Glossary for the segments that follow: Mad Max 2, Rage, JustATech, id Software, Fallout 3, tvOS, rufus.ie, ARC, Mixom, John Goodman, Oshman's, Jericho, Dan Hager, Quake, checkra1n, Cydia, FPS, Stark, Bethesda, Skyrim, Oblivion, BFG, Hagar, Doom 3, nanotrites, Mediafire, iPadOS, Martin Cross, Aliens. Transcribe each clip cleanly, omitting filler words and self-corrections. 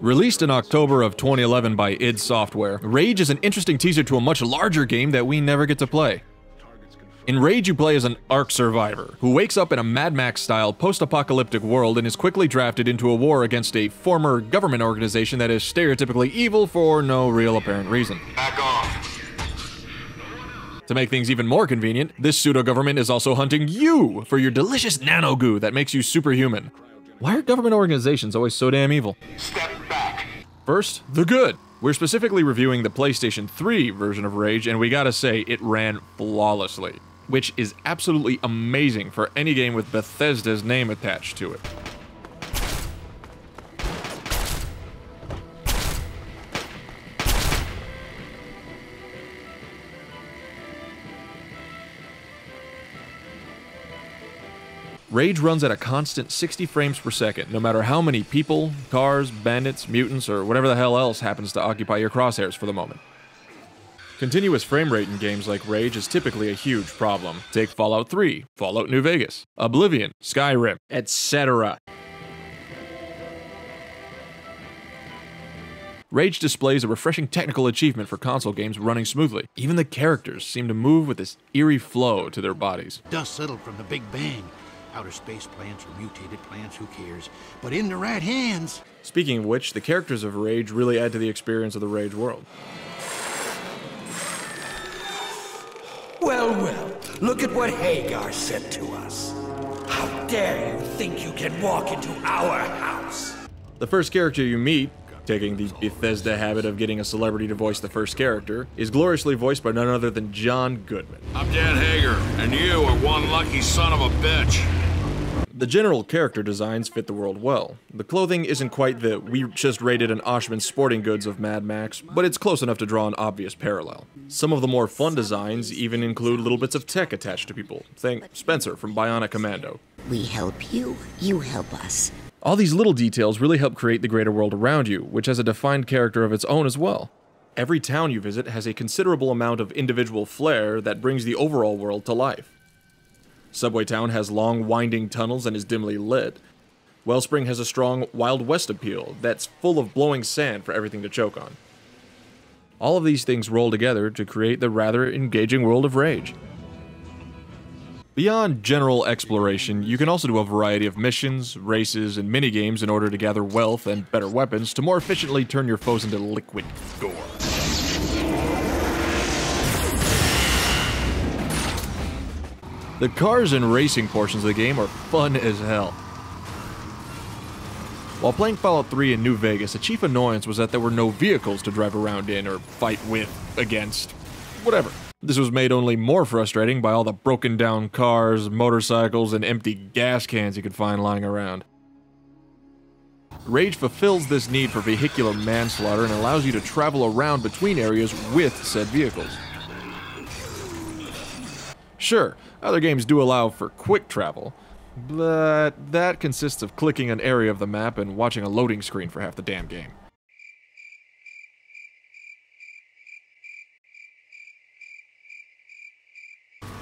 Released in October of 2011 by id Software, Rage is an interesting teaser to a much larger game that we never get to play. In Rage, you play as an ARC survivor, who wakes up in a Mad Max-style post-apocalyptic world and is quickly drafted into a war against a former government organization that is stereotypically evil for no real apparent reason. Back off. To make things even more convenient, this pseudo-government is also hunting you for your delicious nano-goo that makes you superhuman. Why are government organizations always so damn evil? Step back. First, the good. We're specifically reviewing the PlayStation 3 version of Rage, and we gotta say, it ran flawlessly, which is absolutely amazing for any game with Bethesda's name attached to it. Rage runs at a constant 60 frames per second, no matter how many people, cars, bandits, mutants, or whatever the hell else happens to occupy your crosshairs for the moment. Continuous frame rate in games like Rage is typically a huge problem. Take Fallout 3, Fallout New Vegas, Oblivion, Skyrim, etc. Rage displays a refreshing technical achievement for console games running smoothly. Even the characters seem to move with this eerie flow to their bodies. Dust settled from the Big Bang. Outer space plants or mutated plants, who cares? But in the right hands! Speaking of which, the characters of Rage really add to the experience of the Rage world. Well, well, look at what Hagar said to us. How dare you think you can walk into our house? The first character you meet, taking the Bethesda habit of getting a celebrity to voice the first character, is gloriously voiced by none other than John Goodman. I'm Dan Hager, and you are one lucky son of a bitch. The general character designs fit the world well. The clothing isn't quite the "we just raided an Oshman's sporting goods" of Mad Max, but it's close enough to draw an obvious parallel. Some of the more fun designs even include little bits of tech attached to people. Think Spencer from Bionic Commando. We help you, you help us. All these little details really help create the greater world around you, which has a defined character of its own as well. Every town you visit has a considerable amount of individual flair that brings the overall world to life. Subway Town has long, winding tunnels and is dimly lit. Wellspring has a strong Wild West appeal that's full of blowing sand for everything to choke on. All of these things roll together to create the rather engaging world of Rage. Beyond general exploration, you can also do a variety of missions, races, and minigames in order to gather wealth and better weapons to more efficiently turn your foes into liquid gore. The cars and racing portions of the game are fun as hell. While playing Fallout 3 in New Vegas, a chief annoyance was that there were no vehicles to drive around in or fight with, against, whatever. This was made only more frustrating by all the broken down cars, motorcycles, and empty gas cans you could find lying around. Rage fulfills this need for vehicular manslaughter and allows you to travel around between areas with said vehicles. Sure, other games do allow for quick travel, but that consists of clicking an area of the map and watching a loading screen for half the damn game.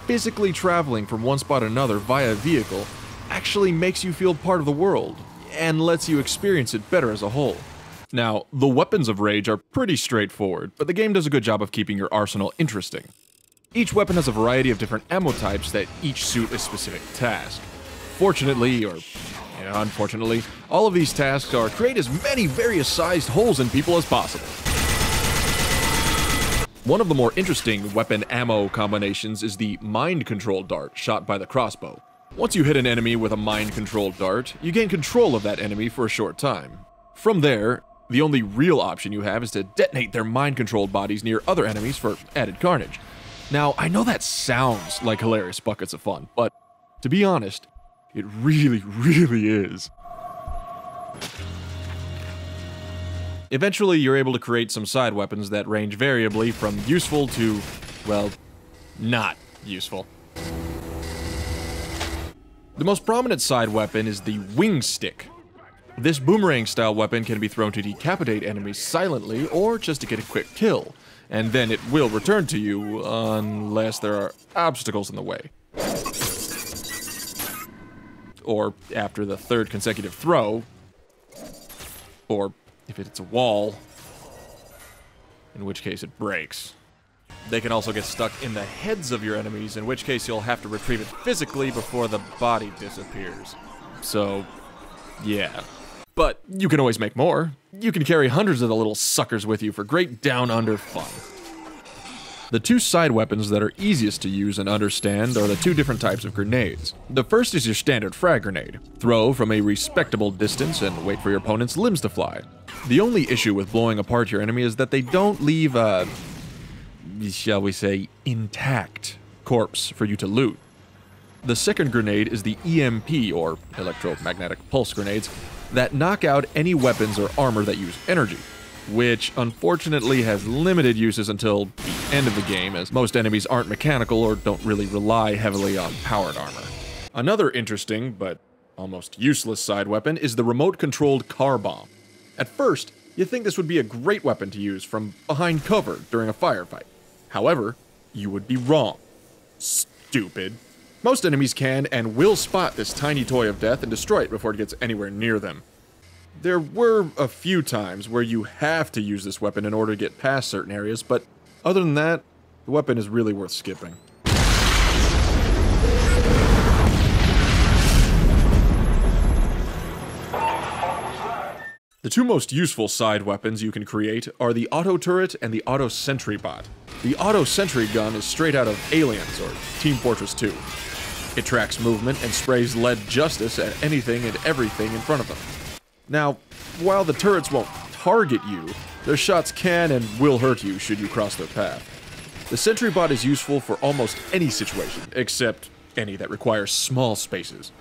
Physically traveling from one spot to another via vehicle actually makes you feel part of the world and lets you experience it better as a whole. Now, the weapons of Rage are pretty straightforward, but the game does a good job of keeping your arsenal interesting. Each weapon has a variety of different ammo types that each suit a specific task. Fortunately, or unfortunately, all of these tasks are create as many various sized holes in people as possible. One of the more interesting weapon ammo combinations is the mind control dart shot by the crossbow. Once you hit an enemy with a mind control dart, you gain control of that enemy for a short time. From there, the only real option you have is to detonate their mind controlled bodies near other enemies for added carnage. Now, I know that sounds like hilarious buckets of fun, but to be honest, it really, really is. Eventually, you're able to create some side weapons that range variably from useful to, well, not useful. The most prominent side weapon is the wing stick. This boomerang-style weapon can be thrown to decapitate enemies silently or just to get a quick kill, and then it will return to you, unless there are obstacles in the way. Or after the third consecutive throw, or if it's a wall, in which case it breaks. They can also get stuck in the heads of your enemies, in which case you'll have to retrieve it physically before the body disappears. So, yeah. But you can always make more. You can carry hundreds of the little suckers with you for great down-under fun. The two side weapons that are easiest to use and understand are the two different types of grenades. The first is your standard frag grenade. Throw from a respectable distance and wait for your opponent's limbs to fly. The only issue with blowing apart your enemy is that they don't leave a, shall we say, intact corpse for you to loot. The second grenade is the EMP, or electromagnetic pulse grenades, that knock out any weapons or armor that use energy, which unfortunately has limited uses until the end of the game, as most enemies aren't mechanical or don't really rely heavily on powered armor. Another interesting, but almost useless side weapon is the remote-controlled car bomb. At first, you'd think this would be a great weapon to use from behind cover during a firefight. However, you would be wrong. Stupid. Most enemies can and will spot this tiny toy of death and destroy it before it gets anywhere near them. There were a few times where you have to use this weapon in order to get past certain areas, but other than that, the weapon is really worth skipping. The two most useful side weapons you can create are the auto turret and the auto sentry bot. The auto sentry gun is straight out of Aliens, or Team Fortress 2. It tracks movement and sprays lead justice at anything and everything in front of them. Now, while the turrets won't target you, their shots can and will hurt you should you cross their path. The sentry bot is useful for almost any situation, except any that requires small spaces.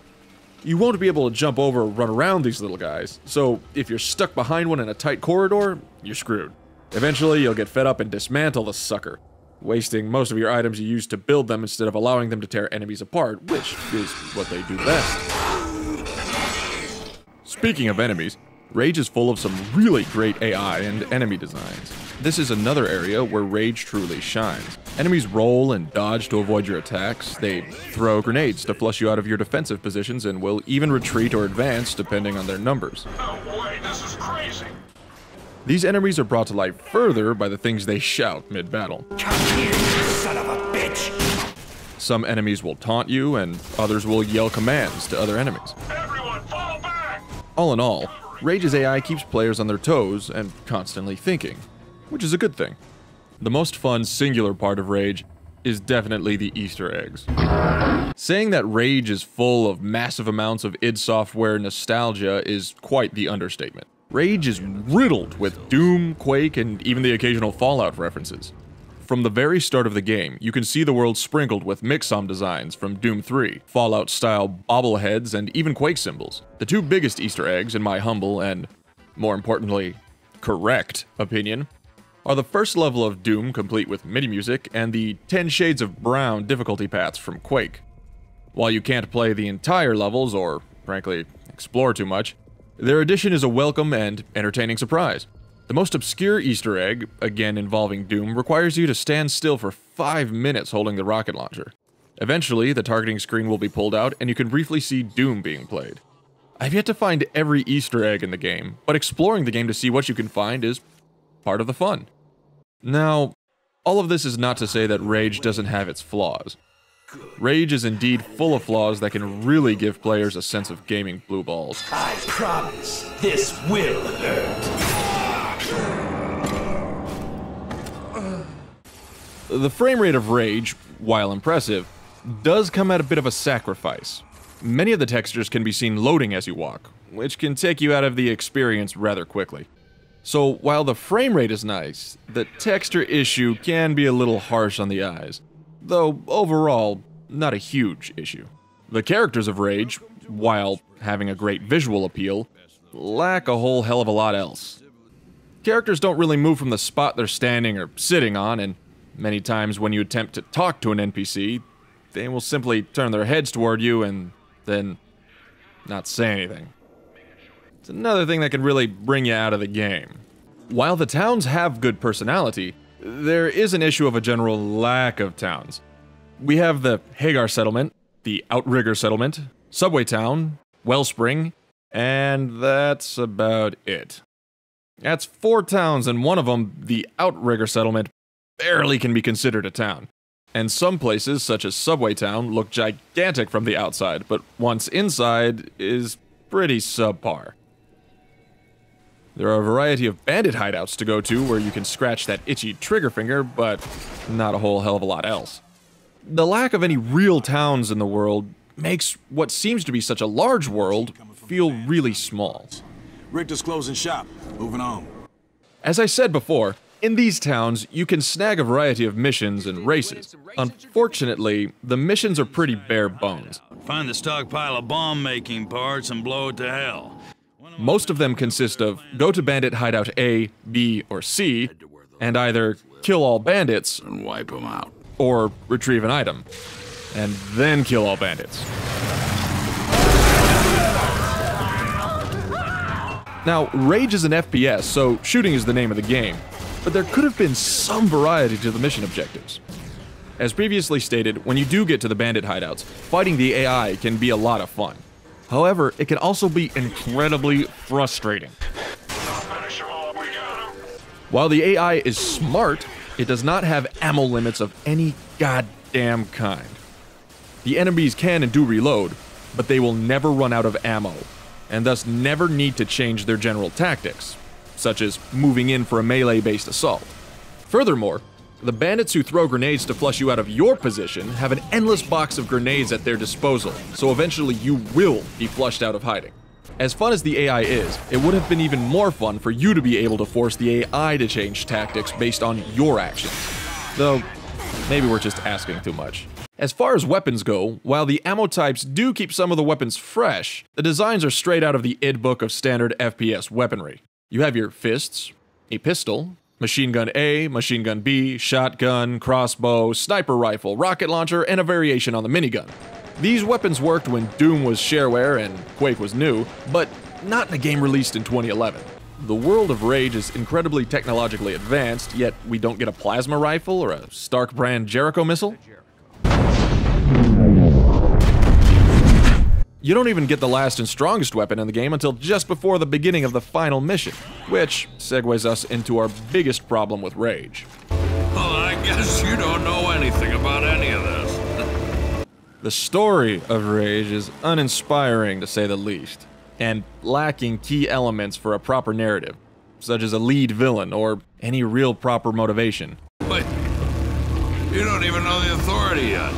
You won't be able to jump over or run around these little guys, so if you're stuck behind one in a tight corridor, you're screwed. Eventually, you'll get fed up and dismantle the sucker, wasting most of your items you used to build them instead of allowing them to tear enemies apart, which is what they do best. Speaking of enemies, Rage is full of some really great AI and enemy designs. This is another area where Rage truly shines. Enemies roll and dodge to avoid your attacks, they throw grenades to flush you out of your defensive positions, and will even retreat or advance depending on their numbers. Oh boy, this is crazy! These enemies are brought to life further by the things they shout mid-battle. Come here, you son of a bitch! Some enemies will taunt you, and others will yell commands to other enemies. All in all, Rage's AI keeps players on their toes and constantly thinking, which is a good thing. The most fun singular part of Rage is definitely the Easter eggs. Saying that Rage is full of massive amounts of id Software nostalgia is quite the understatement. Rage is riddled with Doom, Quake, and even the occasional Fallout references. From the very start of the game, you can see the world sprinkled with Mixom designs from Doom 3, Fallout-style bobbleheads, and even Quake symbols. The two biggest Easter eggs, in my humble and, more importantly, correct opinion, are the first level of Doom complete with MIDI music and the 10 Shades of Brown difficulty paths from Quake. While you can't play the entire levels, or frankly, explore too much, their addition is a welcome and entertaining surprise. The most obscure Easter egg, again involving Doom, requires you to stand still for 5 minutes holding the rocket launcher. Eventually, the targeting screen will be pulled out, and you can briefly see Doom being played. I've yet to find every Easter egg in the game, but exploring the game to see what you can find is part of the fun. Now, all of this is not to say that Rage doesn't have its flaws. Rage is indeed full of flaws that can really give players a sense of gaming blue balls. I promise this will hurt. The frame rate of Rage, while impressive, does come at a bit of a sacrifice. Many of the textures can be seen loading as you walk, which can take you out of the experience rather quickly. So while the frame rate is nice, the texture issue can be a little harsh on the eyes, though overall, not a huge issue. The characters of Rage, while having a great visual appeal, lack a whole hell of a lot else. Characters don't really move from the spot they're standing or sitting on, and many times when you attempt to talk to an NPC, they will simply turn their heads toward you and then not say anything. It's another thing that can really bring you out of the game. While the towns have good personality, there is an issue of a general lack of towns. We have the Hagar Settlement, the Outrigger Settlement, Subway Town, Wellspring, and that's about it. That's 4 towns, and one of them, the Outrigger settlement, barely can be considered a town. And some places, such as Subway Town, look gigantic from the outside, but once inside is pretty subpar. There are a variety of bandit hideouts to go to where you can scratch that itchy trigger finger, but not a whole hell of a lot else. The lack of any real towns in the world makes what seems to be such a large world feel really small. Richter's closing shop. Moving on. As I said before, in these towns, you can snag a variety of missions and races. Unfortunately, the missions are pretty bare bones. Find the stockpile of bomb-making parts and blow it to hell. Most of them consist of go to bandit hideout A, B, or C, and either kill all bandits and wipe them out, or retrieve an item, and then kill all bandits. Now, Rage is an FPS, so shooting is the name of the game, but there could have been some variety to the mission objectives. As previously stated, when you do get to the bandit hideouts, fighting the AI can be a lot of fun. However, it can also be incredibly frustrating. While the AI is smart, it does not have ammo limits of any goddamn kind. The enemies can and do reload, but they will never run out of ammo, and thus never need to change their general tactics, such as moving in for a melee-based assault. Furthermore, the bandits who throw grenades to flush you out of your position have an endless box of grenades at their disposal, so eventually you will be flushed out of hiding. As fun as the AI is, it would have been even more fun for you to be able to force the AI to change tactics based on your actions. Though, maybe we're just asking too much. As far as weapons go, while the ammo types do keep some of the weapons fresh, the designs are straight out of the id book of standard FPS weaponry. You have your fists, a pistol, machine gun A, machine gun B, shotgun, crossbow, sniper rifle, rocket launcher, and a variation on the minigun. These weapons worked when Doom was shareware and Quake was new, but not in a game released in 2011. The world of Rage is incredibly technologically advanced, yet we don't get a plasma rifle or a Stark brand Jericho missile. You don't even get the last and strongest weapon in the game until just before the beginning of the final mission, which segues us into our biggest problem with Rage. Well, I guess you don't know anything about any of this. The story of Rage is uninspiring, to say the least, and lacking key elements for a proper narrative, such as a lead villain or any real proper motivation. Wait, you don't even know the authority yet.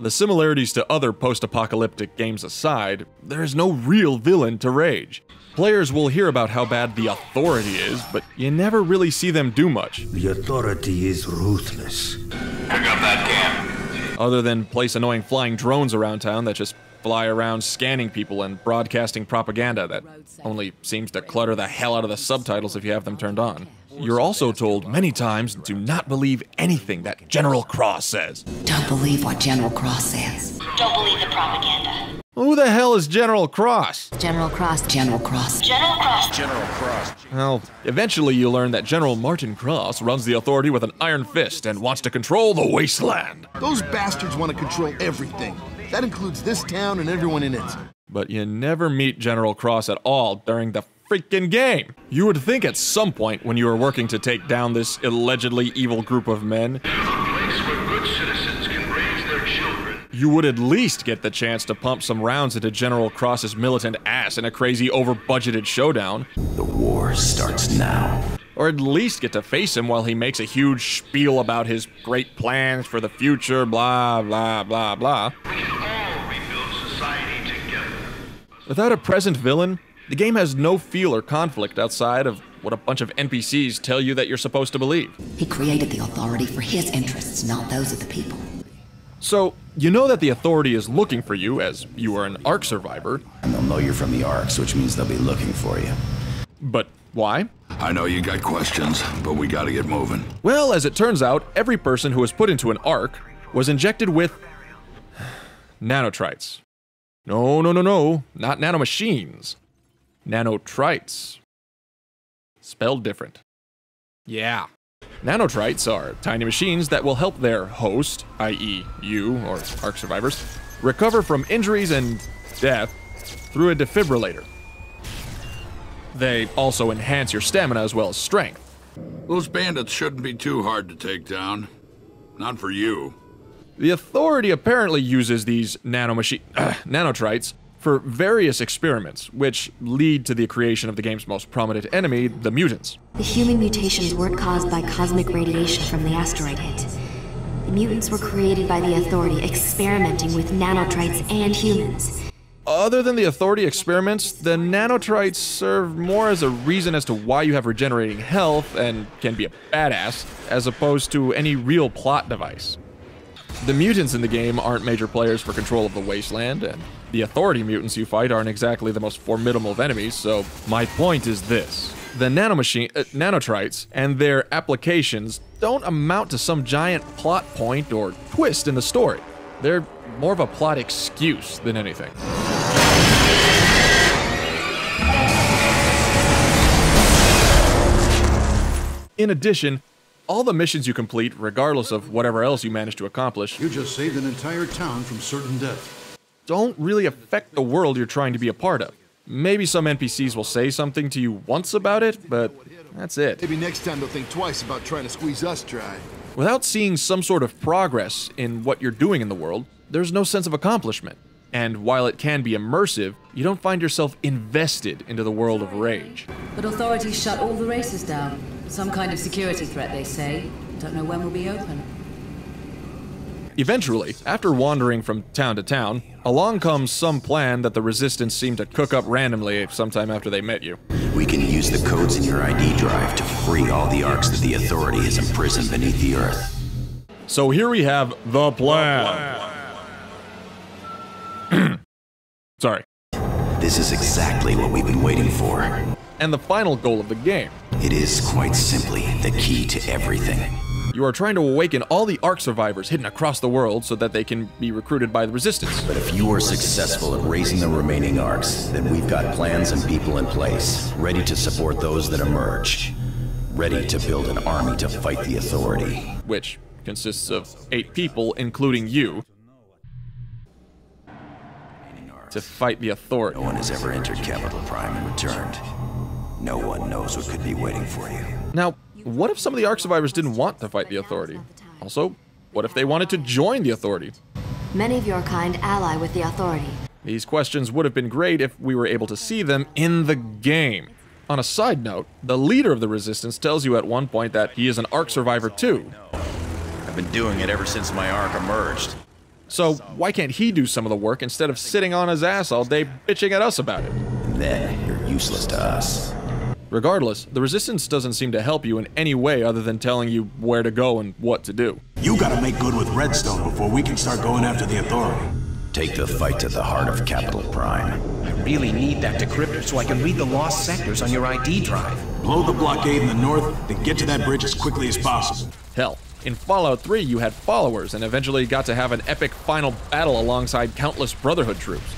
The similarities to other post-apocalyptic games aside, there is no real villain to Rage. Players will hear about how bad the Authority is, but you never really see them do much. The Authority is ruthless. Pick up that camp. Other than place annoying flying drones around town that just fly around scanning people and broadcasting propaganda that only seems to clutter the hell out of the subtitles if you have them turned on. You're also told many times to not believe anything that General Cross says. Don't believe what General Cross says. Don't believe the propaganda. Who the hell is General Cross? General Cross. General Cross. General Cross. General Cross. Well, eventually you learn that General Martin Cross runs the Authority with an iron fist and wants to control the wasteland. Those bastards want to control everything. That includes this town and everyone in it. But you never meet General Cross at all during the freaking game. You would think at some point when you were working to take down this allegedly evil group of men, there's a place where good citizens can raise their children, you would at least get the chance to pump some rounds into General Cross's militant ass in a crazy over-budgeted showdown. The war starts now. Or at least get to face him while he makes a huge spiel about his great plans for the future, blah, blah, blah, blah. We can all rebuild society together. Without a present villain, the game has no feel or conflict outside of what a bunch of NPCs tell you that you're supposed to believe. He created the Authority for his interests, not those of the people. So, you know that the Authority is looking for you, as you are an Ark survivor. And they'll know you're from the Arks, which means they'll be looking for you. But why? I know you got questions, but we gotta get moving. Well, as it turns out, every person who was put into an Ark was injected with nanotrites. No, not nanomachines. Nanotrites. Spelled different. Yeah. Nanotrites are tiny machines that will help their host, i.e. you or Ark survivors, recover from injuries and death through a defibrillator. They also enhance your stamina as well as strength. Those bandits shouldn't be too hard to take down. Not for you. The Authority apparently uses these nanotrites for various experiments, which lead to the creation of the game's most prominent enemy, the mutants. The human mutations weren't caused by cosmic radiation from the asteroid hit. The mutants were created by the Authority experimenting with nanotrites and humans. Other than the Authority experiments, the nanotrites serve more as a reason as to why you have regenerating health and can be a badass, as opposed to any real plot device. The mutants in the game aren't major players for control of the wasteland, and the Authority mutants you fight aren't exactly the most formidable of enemies, so my point is this. The nanotrites and their applications don't amount to some giant plot point or twist in the story. They're more of a plot excuse than anything. In addition, all the missions you complete, regardless of whatever else you manage to accomplish, you just saved an entire town from certain death, don't really affect the world you're trying to be a part of. Maybe some NPCs will say something to you once about it, but that's it. Maybe next time they'll think twice about trying to squeeze us dry. Without seeing some sort of progress in what you're doing in the world, there's no sense of accomplishment. And while it can be immersive, you don't find yourself invested into the world of Rage. But authorities shut all the races down. Some kind of security threat, they say. Don't know when we'll be open. Eventually, after wandering from town to town, along comes some plan that the Resistance seemed to cook up randomly sometime after they met you. We can use the codes in your ID drive to free all the arcs that the Authority has imprisoned beneath the Earth. So here we have the plan. Sorry. This is exactly what we've been waiting for. And the final goal of the game. It is quite simply the key to everything. You are trying to awaken all the ARC survivors hidden across the world so that they can be recruited by the Resistance. But if you are successful at raising the remaining ARCs, then we've got plans and people in place, ready to support those that emerge. Ready to build an army to fight the Authority. Which consists of 8 people, including you, to fight the Authority. No one has ever entered Capital Prime and returned. No one knows what could be waiting for you. Now, what if some of the ARC survivors didn't want to fight the Authority? Also, what if they wanted to join the Authority? Many of your kind ally with the Authority. These questions would have been great if we were able to see them in the game. On a side note, the leader of the Resistance tells you at one point that he is an ARC survivor too. I've been doing it ever since my ARC emerged. So why can't he do some of the work instead of sitting on his ass all day bitching at us about it? And then you're useless to us. Regardless, the Resistance doesn't seem to help you in any way other than telling you where to go and what to do. You gotta make good with Redstone before we can start going after the Authority. Take the fight to the heart of Capital Prime. I really need that decryptor so I can read the lost sectors on your ID drive. Blow the blockade in the north, then get to that bridge as quickly as possible. Hell. In Fallout 3, you had followers and eventually got to have an epic final battle alongside countless Brotherhood troops.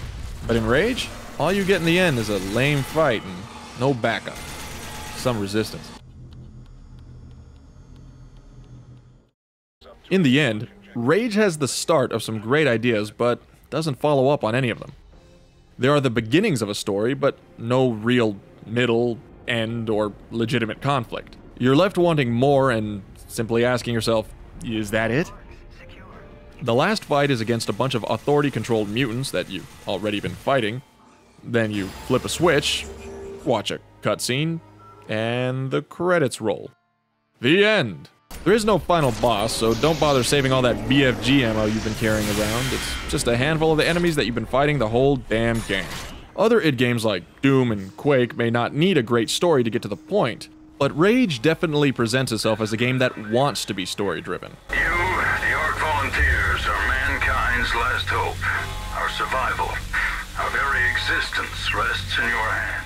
But in Rage, all you get in the end is a lame fight and no backup. Some resistance. In the end, Rage has the start of some great ideas, but doesn't follow up on any of them. There are the beginnings of a story, but no real middle, end, or legitimate conflict. You're left wanting more and simply asking yourself, is that it? The last fight is against a bunch of Authority-controlled mutants that you've already been fighting. Then you flip a switch, watch a cutscene, and the credits roll. The end! There is no final boss, so don't bother saving all that BFG ammo you've been carrying around. It's just a handful of the enemies that you've been fighting the whole damn game. Other id games like Doom and Quake may not need a great story to get to the point, but Rage definitely presents itself as a game that wants to be story-driven. You, the ARC Volunteers, are mankind's last hope. Our survival, our very existence rests in your hands.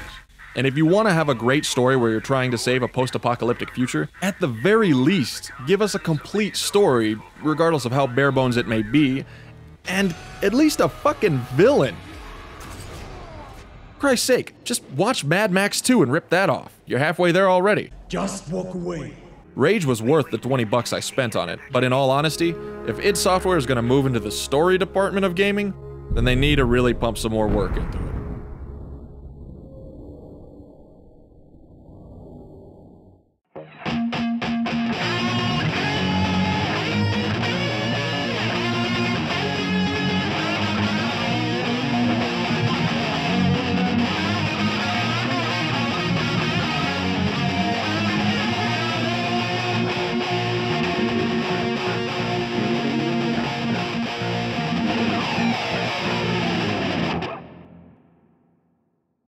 And if you want to have a great story where you're trying to save a post-apocalyptic future, at the very least, give us a complete story, regardless of how bare-bones it may be, and at least a fucking villain. For Christ's sake, just watch Mad Max 2 and rip that off. You're halfway there already. Just walk away. Rage was worth the 20 bucks I spent on it, but in all honesty, if id Software is going to move into the story department of gaming, then they need to really pump some more work into it.